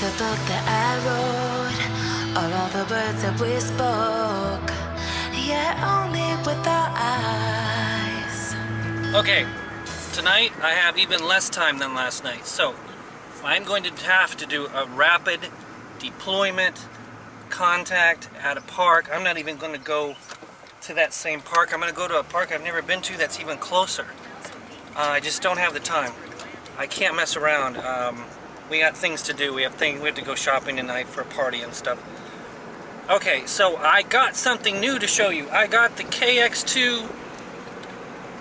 the book that I wrote, or all the words that we spoke, yet only with our eyes. Okay, tonight I have even less time than last night, so I'm going to have to do a rapid deployment contact at a park. I'm not even going to go to that same park. I'm going to go to a park I've never been to that's even closer. I just don't have the time. I can't mess around. We got things to do. We have to go shopping tonight for a party and stuff. Okay, so I got something new to show you. I got the KX2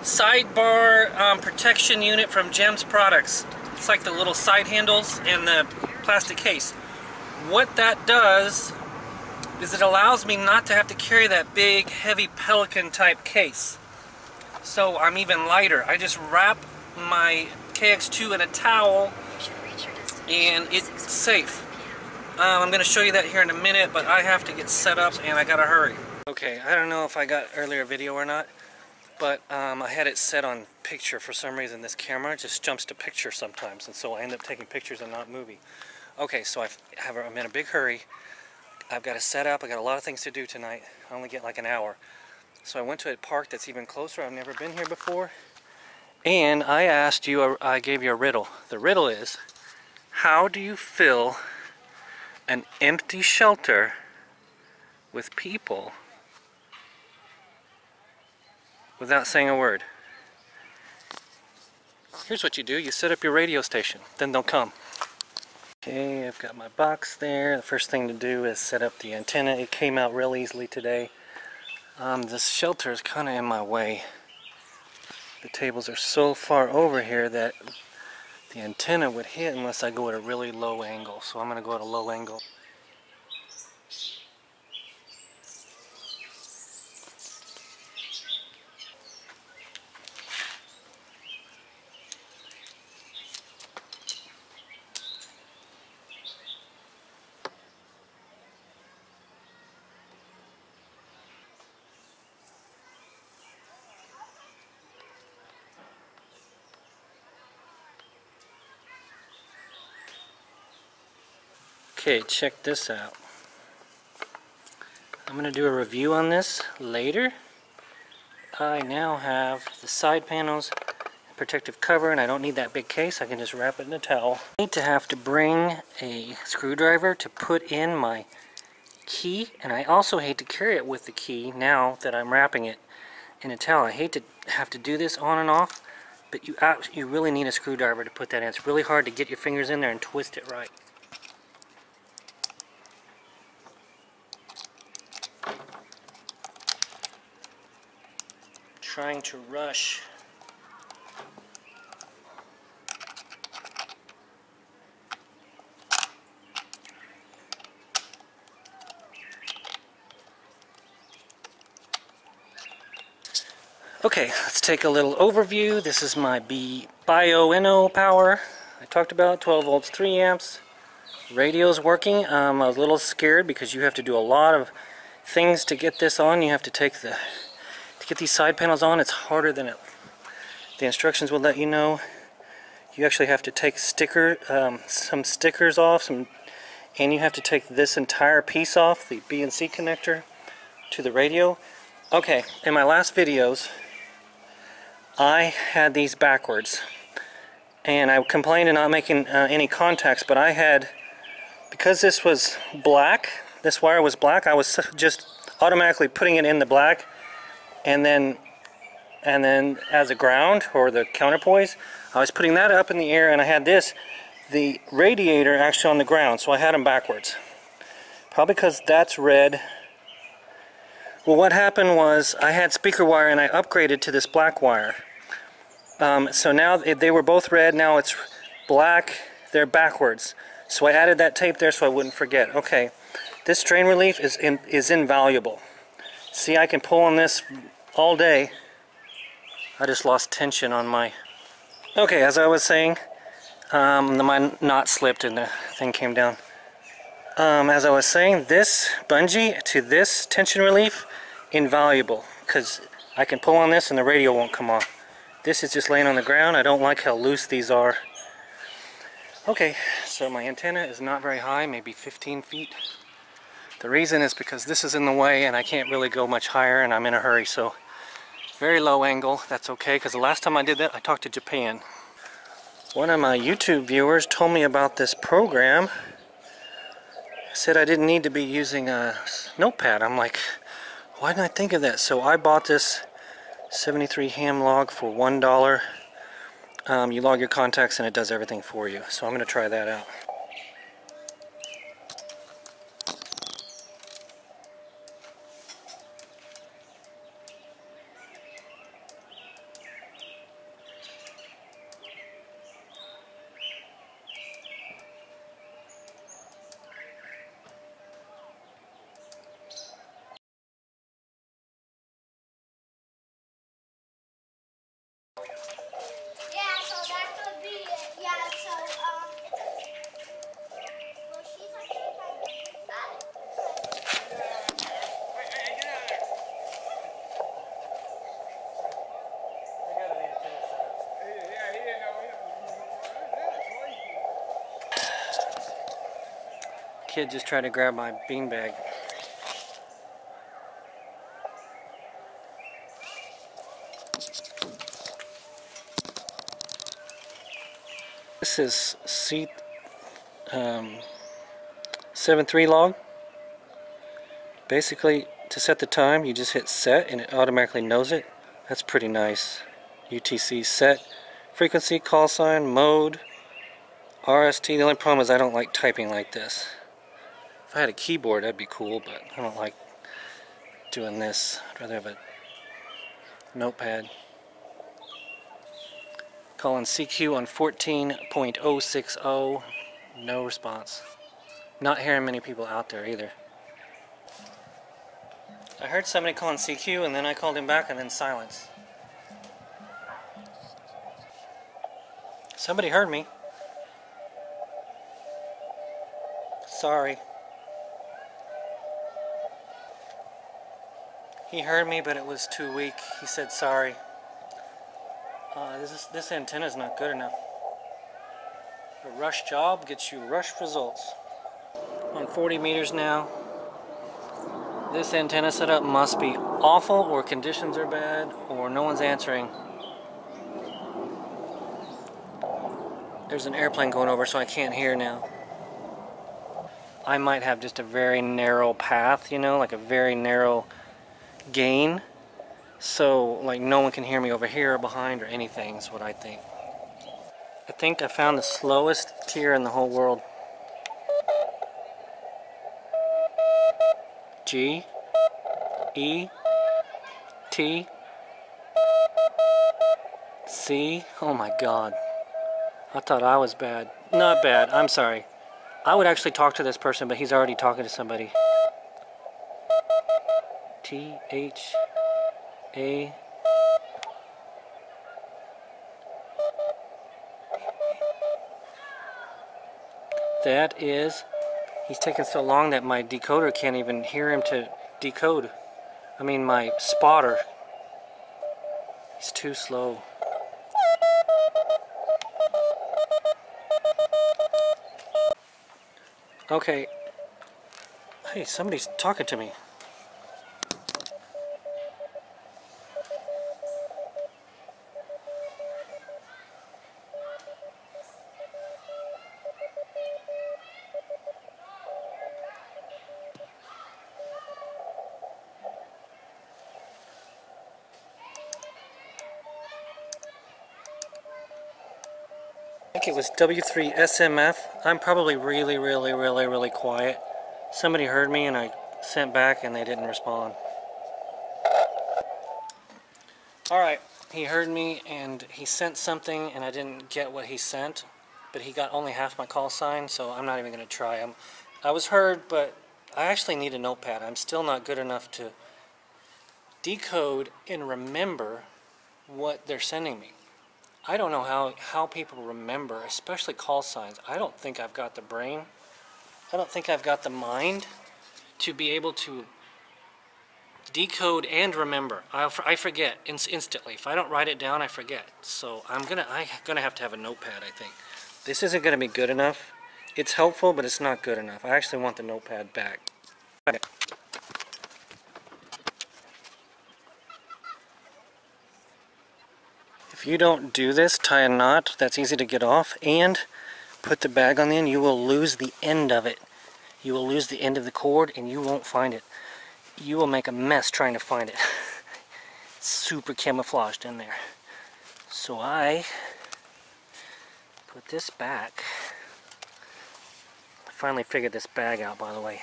sidebar protection unit from Gems Products. It's like the little side handles and the plastic case. What that does is it allows me not to have to carry that big, heavy Pelican type case. So I'm even lighter. I just wrap my KX2 in a towel and it's safe. I'm going to show you that here in a minute, but I have to get set up and I gotta hurry. Okay, I don't know if I got earlier video or not, but I had it set on picture for some reason. This camera just jumps to picture sometimes, and so I end up taking pictures and not movie. Okay, so I'm in a big hurry. I've got to set up. I got a lot of things to do tonight. I only get like an hour. So I went to a park that's even closer. I've never been here before. And I asked you, I gave you a riddle. The riddle is, how do you fill an empty shelter with people without saying a word? Here's what you do. You set up your radio station. Then they'll come. Okay, I've got my box there. The first thing to do is set up the antenna. It came out real easily today. This shelter is kind of in my way. The tables are so far over here that the antenna would hit unless I go at a really low angle. So I'm going to go at a low angle. Okay, check this out. I'm going to do a review on this later. I now have the side panels, protective cover, and I don't need that big case. I can just wrap it in a towel. I need to have to bring a screwdriver to put in my key, and I also hate to carry it with the key now that I'm wrapping it in a towel. I hate to have to do this on and off, but you really need a screwdriver to put that in. It's really hard to get your fingers in there and twist it right. Trying to rush. Okay, let's take a little overview. This is my BioNO power I talked about, 12 volts, 3 amps. Radio's working. I was a little scared because you have to do a lot of things to get this on. You have to take the get these side panels on. It's harder than the instructions will let you know. You actually have to take some stickers off, and you have to take this entire piece off, the BNC connector to the radio. Okay, in my last videos I had these backwards, and I complained of not making any contacts, but I had, because this was black, this wire was black, I was just automatically putting it in the black. And then as a ground or the counterpoise, I was putting that up in the air, and I had the radiator actually on the ground, so I had them backwards. Probably because that's red. Well, what happened was I had speaker wire and I upgraded to this black wire. So now they were both red, now it's black, they're backwards. So I added that tape there so I wouldn't forget. Okay, this strain relief is invaluable. See, I can pull on this all day. I just lost tension on my... Okay, as I was saying, my knot slipped and the thing came down. As I was saying, this bungee to this tension relief, invaluable. Because I can pull on this and the radio won't come on. This is just laying on the ground. I don't like how loose these are. Okay, So my antenna is not very high, maybe 15 feet. The reason is because this is in the way and I can't really go much higher and I'm in a hurry, so very low angle. That's okay, because the last time I did that I talked to Japan. One of my YouTube viewers told me about this program. Said I didn't need to be using a notepad. I'm like, why didn't I think of that? So I bought this 73 ham log for $1. You log your contacts and it does everything for you. So I'm going to try that out. Kid just tried to grab my beanbag. This is C 73 log. Basically, to set the time, you just hit set and it automatically knows it. That's pretty nice. UTC set, frequency, call sign, mode, RST. The only problem is I don't like typing like this. If I had a keyboard, that'd be cool, but I don't like doing this. I'd rather have a notepad. Calling CQ on 14.060. No response. Not hearing many people out there either. I heard somebody calling CQ, and then I called him back, and then silence. Somebody heard me. Sorry. He heard me, but it was too weak. He said sorry. This antenna is not good enough. A rush job gets you rush results. On 40 meters now. This antenna setup must be awful, or conditions are bad, or no one's answering. There's an airplane going over, so I can't hear now. I might have just a very narrow path, you know, like a very narrow gain, so like no one can hear me over here or behind or anything is what I think. I think I found the slowest tier in the whole world. G, E, T, C. Oh my God, I thought I was bad. Not bad, I'm sorry. I would actually talk to this person, but he's already talking to somebody. T H A That is, he's taking so long that my decoder can't even hear him to decode. I mean my spotter. He's too slow. Okay. Hey, somebody's talking to me. I think it was W3SMF. I'm probably really quiet. Somebody heard me and I sent back and they didn't respond. Alright, he heard me and he sent something and I didn't get what he sent, but he got only half my call sign, so I'm not even going to try him. I was heard, but I actually need a notepad. I'm still not good enough to decode and remember what they're sending me. I don't know how people remember, especially call signs. I don't think I've got the brain. I don't think I've got the mind to be able to decode and remember. I forget instantly. If I don't write it down, I forget. So I'm gonna have to have a notepad, I think. This isn't gonna be good enough. It's helpful, but it's not good enough. I actually want the notepad back. Okay. If you don't do this, tie a knot that's easy to get off and put the bag on the end, you will lose the end of it. You will lose the end of the cord and you won't find it. You will make a mess trying to find it. It's super camouflaged in there. So I put this back. I finally figured this bag out, by the way.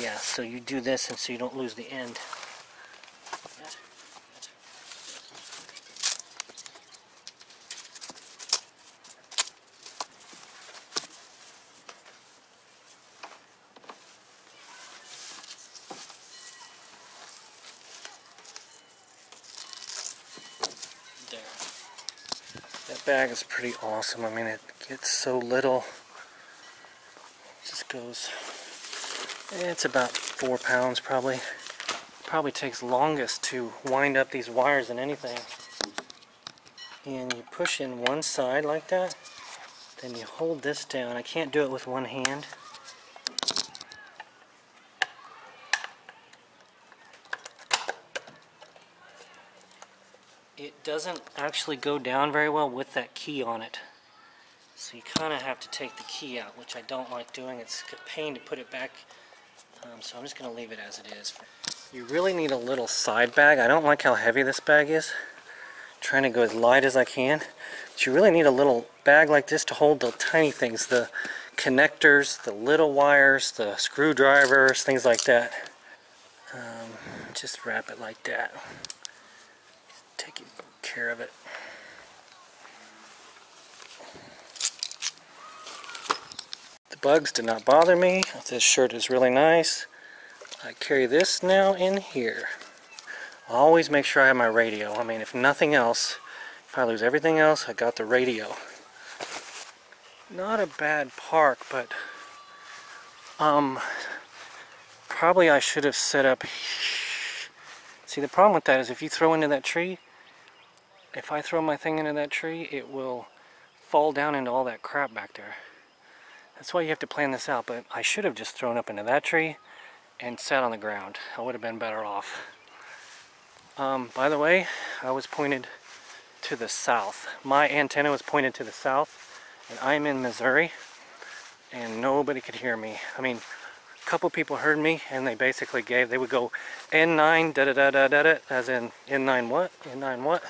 Yeah, so you do this and so you don't lose the end. That bag is pretty awesome. I mean, it gets so little. It just goes. It's about 4 pounds probably. Probably takes longest to wind up these wires than anything. And you push in one side like that. Then you hold this down. I can't do it with one hand. It doesn't actually go down very well with that key on it. So you kind of have to take the key out, which I don't like doing. It's a pain to put it back, so I'm just going to leave it as it is. You really need a little side bag. I don't like how heavy this bag is. I'm trying to go as light as I can. But you really need a little bag like this to hold the tiny things, the connectors, the little wires, the screwdrivers, things like that. Just wrap it like that. Taking care of it. The bugs did not bother me. This shirt is really nice. I carry this now in here. I always make sure I have my radio. I mean, if nothing else, if I lose everything else, I got the radio. Not a bad park, but probably I should have set up. See, the problem with that is if you throw into that tree, if I throw my thing into that tree, it will fall down into all that crap back there. That's why you have to plan this out, but I should have just thrown up into that tree and sat on the ground. I would have been better off. By the way, I was pointed to the south. My antenna was pointed to the south, and I'm in Missouri, and nobody could hear me. I mean, couple people heard me and they basically gave, they would go N9 da da da da da, as in N9 what? N9 what?